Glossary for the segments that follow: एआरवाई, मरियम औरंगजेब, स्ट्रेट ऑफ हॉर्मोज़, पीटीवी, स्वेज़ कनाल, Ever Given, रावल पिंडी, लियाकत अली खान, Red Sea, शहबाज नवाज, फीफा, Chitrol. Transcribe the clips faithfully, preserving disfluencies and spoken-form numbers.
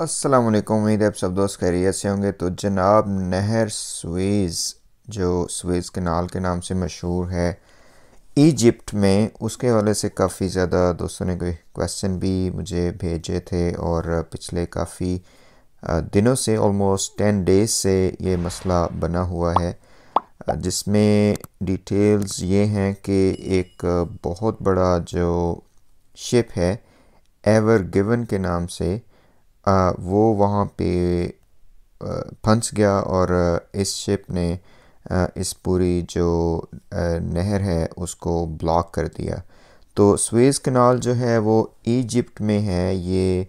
अस्सलाम वालेकुम, उम्मीद है आप सब दोस्त खैरियत से होंगे। तो जनाब, नहर स्वेज़ जो स्वेज़ कनाल के नाम से मशहूर है इजिप्ट में, उसके हवाले से काफ़ी ज़्यादा दोस्तों ने कोई क्वेश्चन भी मुझे भेजे थे और पिछले काफ़ी दिनों से ऑलमोस्ट टेन डेज़ से ये मसला बना हुआ है, जिसमें डिटेल्स ये हैं कि एक बहुत बड़ा जो शिप है एवर गिवन के नाम से आ, वो वहाँ पे फंस गया और इस शिप ने आ, इस पूरी जो आ, नहर है उसको ब्लॉक कर दिया। तो स्वेज़ कनाल जो है वो इजिप्ट में है। ये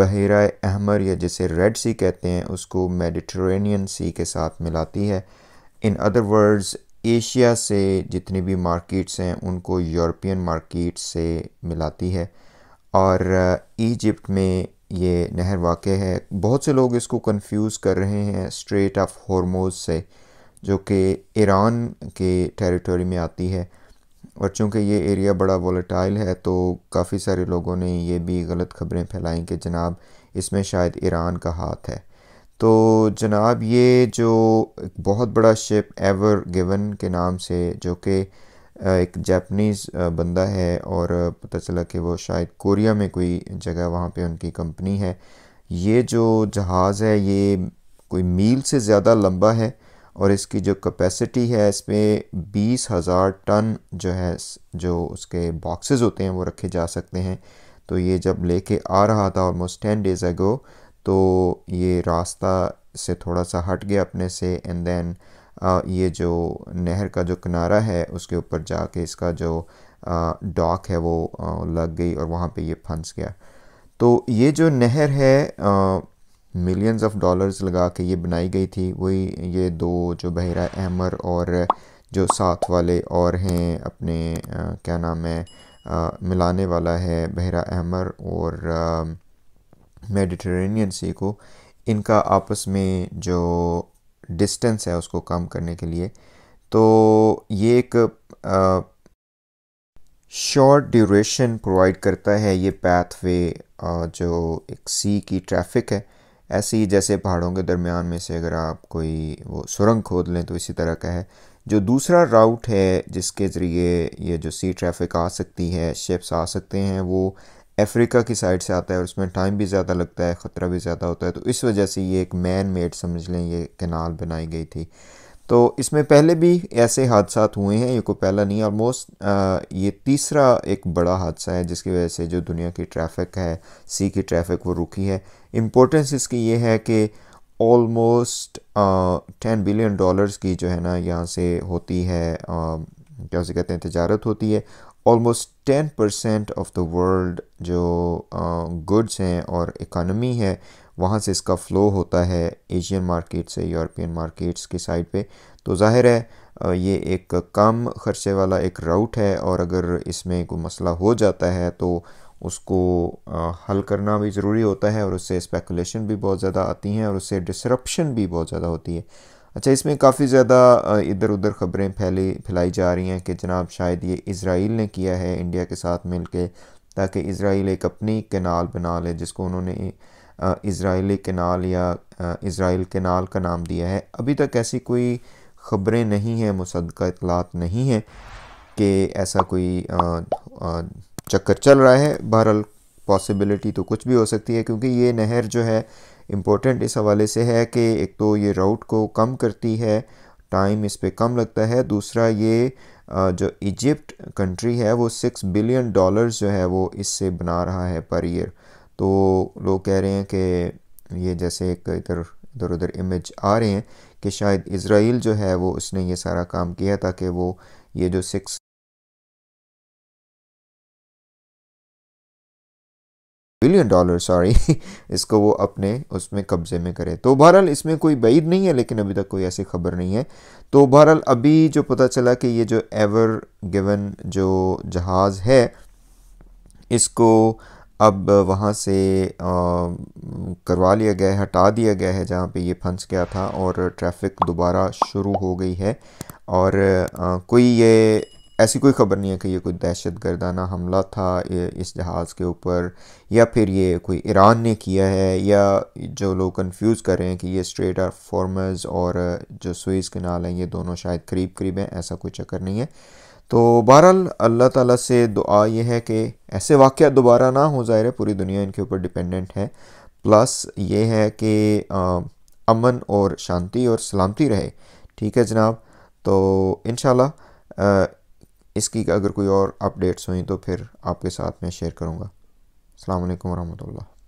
बहरा अहमर या जिसे रेड सी कहते हैं उसको मेडिटरेनियन सी के साथ मिलाती है। इन अदर वर्ड्स, एशिया से जितनी भी मार्केट्स हैं उनको यूरोपियन मार्केट से मिलाती है। और इजिप्ट में ये नहर वाक़ है। बहुत से लोग इसको कंफ्यूज कर रहे हैं स्ट्रेट ऑफ हॉर्मोज़ से, जो कि ईरान के टेरिटरी में आती है, और चूँकि ये एरिया बड़ा वॉलेटाइल है तो काफ़ी सारे लोगों ने ये भी गलत खबरें फैलाई कि जनाब इसमें शायद ईरान का हाथ है। तो जनाब ये जो बहुत बड़ा शिप एवर गिवन के नाम से, जो कि एक जापानीज़ बंदा है और पता चला कि वो शायद कोरिया में कोई जगह वहाँ पे उनकी कंपनी है, ये जो जहाज़ है ये कोई मील से ज़्यादा लंबा है और इसकी जो कैपेसिटी है इस पर बीस हज़ार टन जो है जो उसके बॉक्सेस होते हैं वो रखे जा सकते हैं। तो ये जब लेके आ रहा था ऑलमोस्ट टेन डेज़ अगो, तो ये रास्ता से थोड़ा सा हट गया अपने से, एंड देन ये जो नहर का जो किनारा है उसके ऊपर जाके इसका जो डॉक है वो लग गई और वहाँ पे ये फंस गया। तो ये जो नहर है मिलियंस ऑफ डॉलर्स लगा के ये बनाई गई थी। वही ये दो जो बहरा अहमर और जो साथ वाले और हैं अपने आ, क्या नाम है आ, मिलाने वाला है बहरा अहमर और मेडिटरेनियन सी को, इनका आपस में जो डिस्टेंस है उसको कम करने के लिए। तो ये एक शॉर्ट ड्यूरेशन प्रोवाइड करता है ये पैथवे, जो एक सी की ट्रैफिक है। ऐसे ही जैसे पहाड़ों के दरमियान में से अगर आप कोई वो सुरंग खोद लें तो इसी तरह का है। जो दूसरा राउट है जिसके ज़रिए ये जो सी ट्रैफिक आ सकती है, शिप्स आ सकते हैं, वो अफ्रीका की साइड से आता है और उसमें टाइम भी ज़्यादा लगता है, ख़तरा भी ज़्यादा होता है। तो इस वजह से ये एक मैन मेड समझ लें ये कैनाल बनाई गई थी। तो इसमें पहले भी ऐसे हादसा हुए हैं, ये कोई पहला नहीं, ऑलमोस्ट ये तीसरा एक बड़ा हादसा है जिसकी वजह से जो दुनिया की ट्रैफिक है, सी की ट्रैफिक, वो रुकी है। इम्पोर्टेंस इसकी ये है कि ऑलमोस्ट टेन बिलियन डॉलर्स की जो है ना यहाँ से होती है, क्या से कहते हैं, तजारत होती है। Almost ten percent of the world जो गुड्स हैं और इकानमी है वहाँ से इसका फ़्लो होता है एशियन मार्केट से यूरोपियन मार्केट्स की साइड पे। तो जाहिर है ये एक कम ख़र्चे वाला एक राउट है और अगर इसमें कोई मसला हो जाता है तो उसको हल करना भी ज़रूरी होता है और उससे स्पेकुलेशन भी बहुत ज़्यादा आती हैं और उससे डिसरप्शन भी बहुत ज़्यादा होती है। अच्छा, इसमें काफ़ी ज़्यादा इधर उधर ख़बरें फैली फैलाई जा रही हैं कि जनाब शायद ये इज़राइल ने किया है इंडिया के साथ मिलके, ताकि इज़राइल एक अपनी कैनाल बना ले, जिसको उन्होंने इज़राइली कैनाल या इज़राइल कैनाल का नाम दिया है। अभी तक ऐसी कोई ख़बरें नहीं हैं, मुसद्दक़ा इत्तलात नहीं है कि ऐसा कोई आ, आ, चक्कर चल रहा है। बहरहाल पॉसिबिलिटी तो कुछ भी हो सकती है, क्योंकि ये नहर जो है इम्पोर्टेंट इस हवाले से है कि एक तो ये राउट को कम करती है, टाइम इस पे कम लगता है। दूसरा ये जो इजिप्ट कंट्री है वो सिक्स बिलियन डॉलर्स जो है वो इससे बना रहा है पर ईयर। तो लोग कह रहे हैं कि ये जैसे एक इधर इधर उधर इमेज आ रहे हैं कि शायद इज़राइल जो है वो उसने ये सारा काम किया ताकि वो ये जो सिक्स बिलियन डॉलर सॉरी इसको वो अपने उसमें कब्जे में करे। तो बहरहाल इसमें कोई बैद नहीं है, लेकिन अभी तक कोई ऐसी खबर नहीं है। तो बहरहाल अभी जो पता चला कि ये जो एवर गिवन जो जहाज़ है इसको अब वहाँ से आ, करवा लिया गया है, हटा दिया गया है जहाँ पे ये फंस गया था और ट्रैफिक दोबारा शुरू हो गई है। और आ, कोई ये ऐसी कोई ख़बर नहीं है कि ये कोई दहशत गर्दाना हमला था इस जहाज़ के ऊपर, या फिर ये कोई ईरान ने किया है, या जो लोग कंफ्यूज कर रहे हैं कि ये स्ट्रेट ऑफ हॉर्मज़ और जो सुएज़ कनाल हैं ये दोनों शायद करीब करीब हैं, ऐसा कोई चक्कर नहीं है। तो बहरहाल अल्लाह ताला से दुआ ये है कि ऐसे वाक़या दोबारा ना हो। ज़ाहिर है पूरी दुनिया इनके ऊपर डिपेंडेंट है, प्लस ये है कि अमन और शांति और सलामती रहे। ठीक है जनाब, तो इंशाल्लाह इसकी अगर कोई और अपडेट्स हुई तो फिर आपके साथ मैं शेयर करूँगा। अस्सलाम वालेकुम वरहमतुल्लाह।